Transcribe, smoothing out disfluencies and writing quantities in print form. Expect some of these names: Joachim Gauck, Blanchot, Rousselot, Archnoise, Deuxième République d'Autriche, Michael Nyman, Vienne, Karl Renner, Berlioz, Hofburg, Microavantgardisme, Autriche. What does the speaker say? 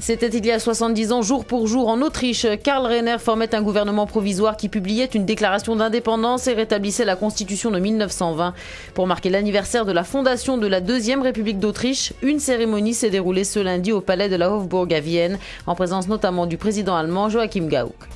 C'était il y a 70 ans, jour pour jour, en Autriche. Karl Renner formait un gouvernement provisoire qui publiait une déclaration d'indépendance et rétablissait la constitution de 1920. Pour marquer l'anniversaire de la fondation de la Deuxième République d'Autriche, une cérémonie s'est déroulée ce lundi au palais de la Hofburg à Vienne, en présence notamment du président allemand Joachim Gauck.